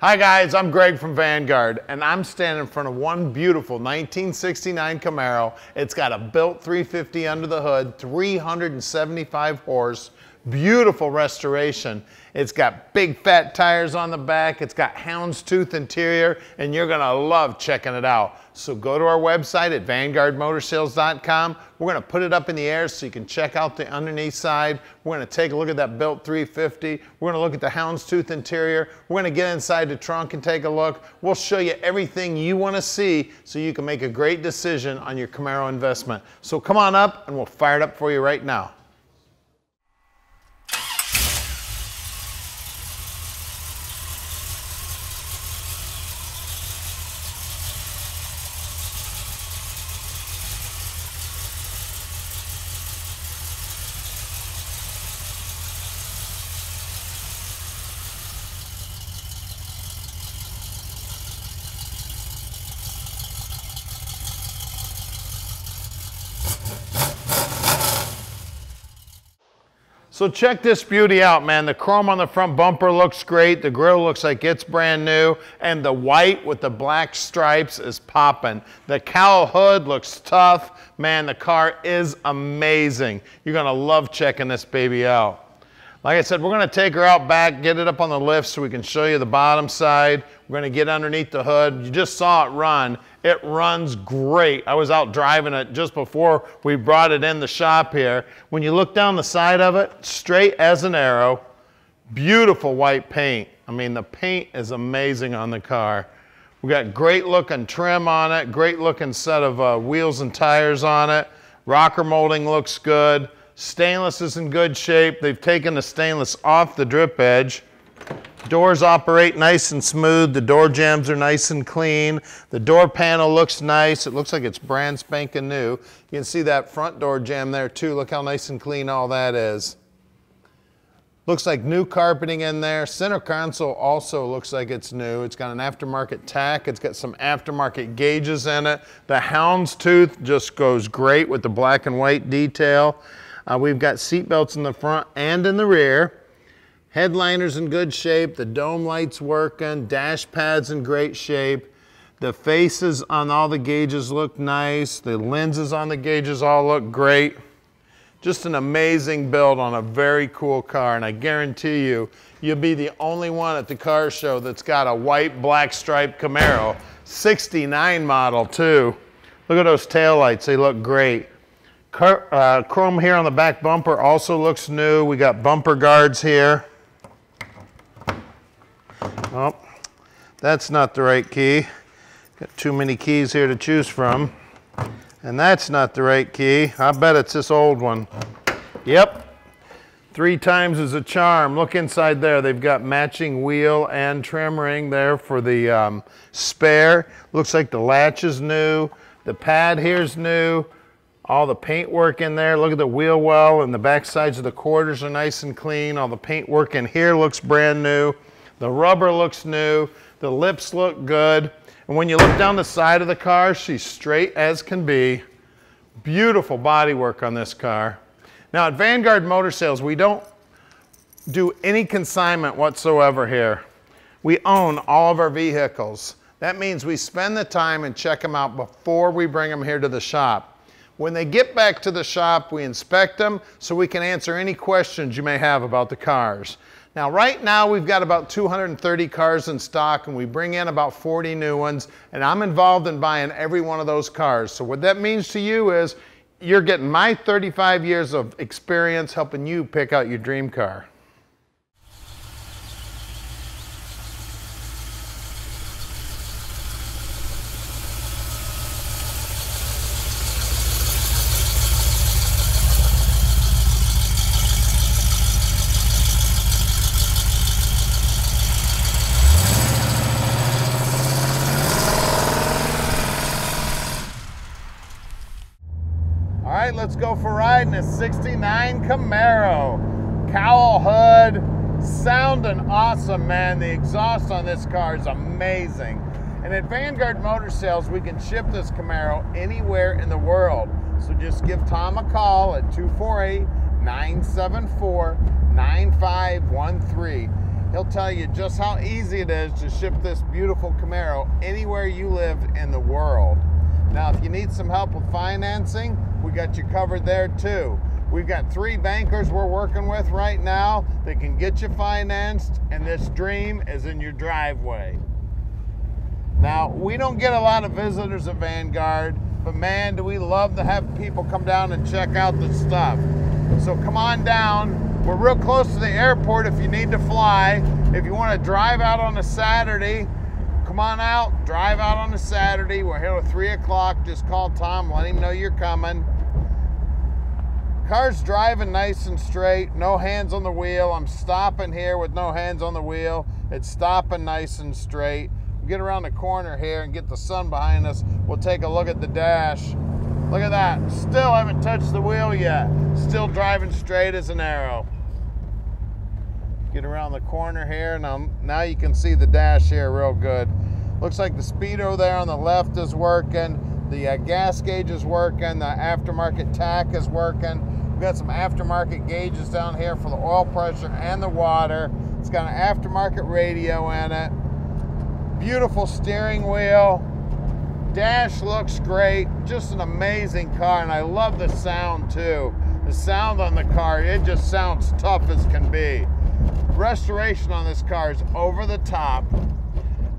Hi guys, I'm Greg from Vanguard, and I'm standing in front of one beautiful 1969 Camaro. It's got a built 350 under the hood, 375 horse, beautiful restoration. It's got big fat tires on the back, it's got houndstooth interior, and you're gonna love checking it out. So go to our website at vanguardmotorsales.com. We're gonna put it up in the air so you can check out the underneath side. We're gonna take a look at that built 350. We're gonna look at the houndstooth interior. We're gonna get inside the trunk and take a look. We'll show you everything you wanna see so you can make a great decision on your Camaro investment. So come on up and we'll fire it up for you right now. So check this beauty out, man. The chrome on the front bumper looks great. The grill looks like it's brand new. And the white with the black stripes is popping. The cowl hood looks tough. Man, the car is amazing. You're gonna love checking this baby out. Like I said, we're gonna take her out back, get it up on the lift so we can show you the bottom side. We're gonna get underneath the hood. You just saw it run. It runs great. I was out driving it just before we brought it in the shop here. When you look down the side of it, straight as an arrow, beautiful white paint. I mean, the paint is amazing on the car. We got great looking trim on it, great looking set of wheels and tires on it. Rocker molding looks good. Stainless is in good shape. They've taken the stainless off the drip edge. Doors operate nice and smooth. The door jambs are nice and clean. The door panel looks nice. It looks like it's brand spanking new. You can see that front door jamb there too. Look how nice and clean all that is. Looks like new carpeting in there. Center console also looks like it's new. It's got an aftermarket tack. It's got some aftermarket gauges in it. The houndstooth just goes great with the black and white detail. We've got seat belts in the front and in the rear. Headliner's in good shape, the dome light's working, dash pad's in great shape. The faces on all the gauges look nice, the lenses on the gauges all look great. Just an amazing build on a very cool car, and I guarantee you, you'll be the only one at the car show that's got a white black striped Camaro, 69 model too. Look at those taillights, they look great. Chrome here on the back bumper also looks new. We got bumper guards here. Oh, that's not the right key. Got too many keys here to choose from. And that's not the right key. I bet it's this old one. Yep. 3 times is a charm. Look inside there. They've got matching wheel and trim ring there for the spare. Looks like the latch is new. The pad here's new. All the paint work in there. Look at the wheel well, and the back sides of the quarters are nice and clean. All the paint work in here looks brand new. The rubber looks new, the lips look good, and when you look down the side of the car, she's straight as can be. Beautiful bodywork on this car. Now at Vanguard Motor Sales, we don't do any consignment whatsoever here. We own all of our vehicles. That means we spend the time and check them out before we bring them here to the shop. When they get back to the shop, we inspect them so we can answer any questions you may have about the cars. Now, right now, we've got about 230 cars in stock, and we bring in about 40 new ones, and I'm involved in buying every one of those cars. So what that means to you is you're getting my 35 years of experience helping you pick out your dream car. Let's go for a ride in a 69 Camaro. Cowl hood, sounding awesome, man. The exhaust on this car is amazing. And at Vanguard Motor Sales, we can ship this Camaro anywhere in the world. So just give Tom a call at 248-974-9513. He'll tell you just how easy it is to ship this beautiful Camaro anywhere you live in the world. Now, if you need some help with financing, we got you covered there too. We've got 3 bankers we're working with right now that can get you financed, and this dream is in your driveway. Now, we don't get a lot of visitors at Vanguard, but man, do we love to have people come down and check out the stuff. So come on down. We're real close to the airport if you need to fly. If you want to drive out on a Saturday, come on out, drive out on a Saturday. We're here at 3 o'clock. Just call Tom, let him know you're coming. Car's driving nice and straight, no hands on the wheel. I'm stopping here with no hands on the wheel. It's stopping nice and straight. We'll get around the corner here and get the sun behind us. We'll take a look at the dash. Look at that, still haven't touched the wheel yet. Still driving straight as an arrow. Get around the corner here, now you can see the dash here real good. Looks like the speedo there on the left is working. The gas gauge is working, the aftermarket tack is working. We've got some aftermarket gauges down here for the oil pressure and the water. It's got an aftermarket radio in it. Beautiful steering wheel. Dash looks great. Just an amazing car, and I love the sound too. The sound on the car, it just sounds tough as can be. Restoration on this car is over the top.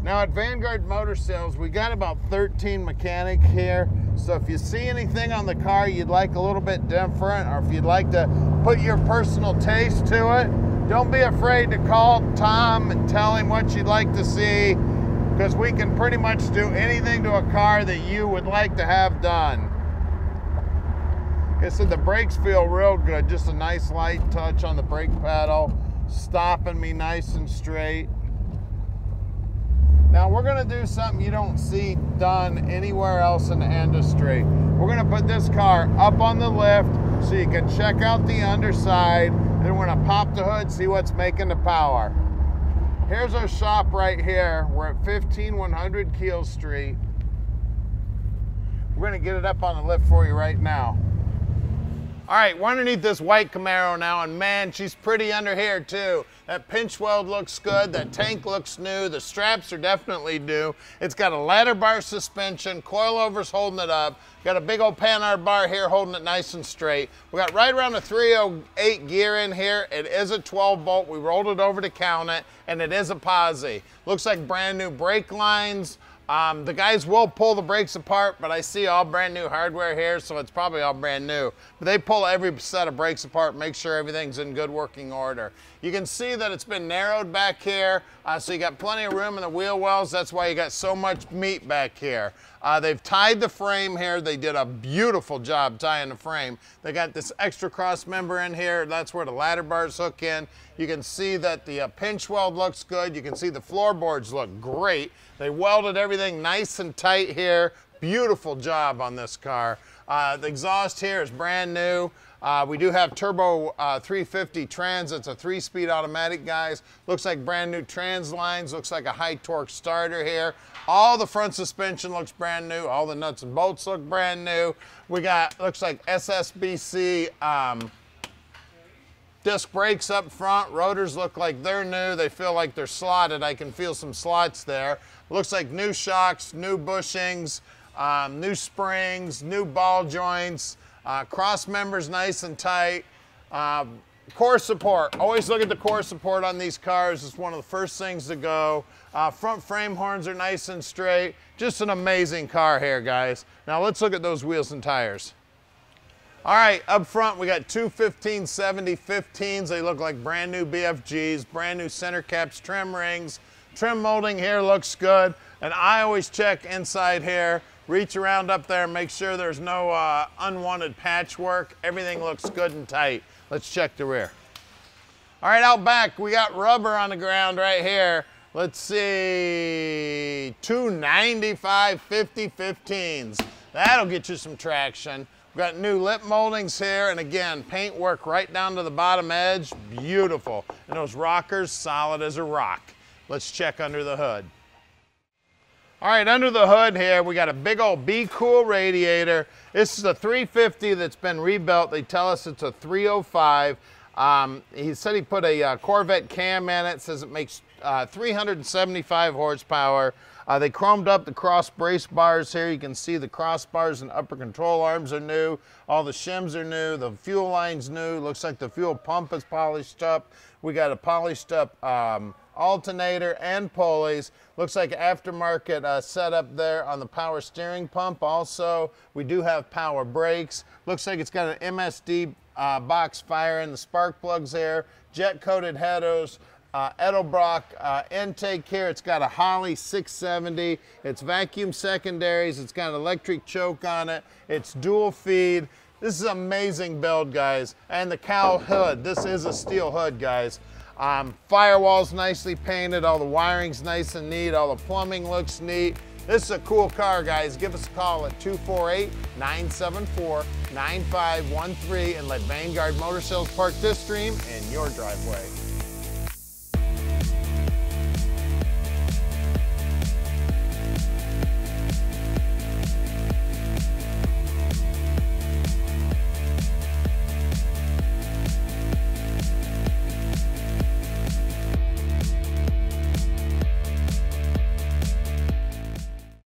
Now at Vanguard Motor Sales, we got about 13 mechanics here. So if you see anything on the car you'd like a little bit different, or if you'd like to put your personal taste to it, don't be afraid to call Tom and tell him what you'd like to see, because we can pretty much do anything to a car that you would like to have done. Like I said, the brakes feel real good. Just a nice light touch on the brake pedal, stopping me nice and straight. Now we're gonna do something you don't see done anywhere else in the industry. We're gonna put this car up on the lift so you can check out the underside. Then we're gonna pop the hood, see what's making the power. Here's our shop right here. We're at 15100 Keel Street. We're gonna get it up on the lift for you right now. All right, we're underneath this white Camaro now, and man, she's pretty under here too. That pinch weld looks good, that tank looks new, the straps are definitely new. It's got a ladder bar suspension, coilovers holding it up. Got a big old Panhard bar here holding it nice and straight. We got right around a 308 gear in here. It is a 12 volt, we rolled it over to count it, and it is a Posi. Looks like brand new brake lines. The guys will pull the brakes apart, but I see all brand new hardware here, so it's probably all brand new. But they pull every set of brakes apart, make sure everything's in good working order. You can see that it's been narrowed back here, so you got plenty of room in the wheel wells. That's why you got so much meat back here. They've tied the frame here. They did a beautiful job tying the frame. They got this extra cross member in here. That's where the ladder bars hook in. You can see that the pinch weld looks good. You can see the floorboards look great. They welded everything nice and tight here. Beautiful job on this car. The exhaust here is brand new. We do have turbo 350 trans. It's a 3-speed automatic, guys. Looks like brand new trans lines. Looks like a high torque starter here. All the front suspension looks brand new. All the nuts and bolts look brand new. We got, looks like SSBC disc brakes up front. Rotors look like they're new. They feel like they're slotted. I can feel some slots there. Looks like new shocks, new bushings, new springs, new ball joints. Cross members nice and tight. Core support, always look at the core support on these cars. It's one of the first things to go. Front frame horns are nice and straight. Just an amazing car here, guys. Now let's look at those wheels and tires. All right, up front we got two 15/70/15s. They look like brand new BFGs, brand new center caps, trim rings. Trim molding here looks good. And I always check inside here. Reach around up there and make sure there's no unwanted patchwork. Everything looks good and tight. Let's check the rear. All right, out back, we got rubber on the ground right here. Let's see, 295/50/15s. That'll get you some traction. We've got new lip moldings here, and again, paint work right down to the bottom edge, beautiful. And those rockers, solid as a rock. Let's check under the hood. All right, under the hood here, we got a big old Be Cool radiator. This is a 350 that's been rebuilt. They tell us it's a 305. He said he put a Corvette cam in it. Says it makes 375 horsepower. They chromed up the cross brace bars here. You can see the cross bars and upper control arms are new. All the shims are new. The fuel line's new. Looks like the fuel pump is polished up. We got a polished up alternator and pulleys. Looks like aftermarket setup there on the power steering pump. Also, we do have power brakes. Looks like it's got an MSD box fire in the spark plugs there. Jet coated headers. Edelbrock intake here. It's got a Holley 670. It's vacuum secondaries. It's got an electric choke on it. It's dual feed. This is an amazing build, guys. And the cowl hood. This is a steel hood, guys. Firewall's nicely painted. All the wiring's nice and neat. All the plumbing looks neat. This is a cool car, guys. Give us a call at 248-974-9513 and let Vanguard Motor Sales park this dream in your driveway.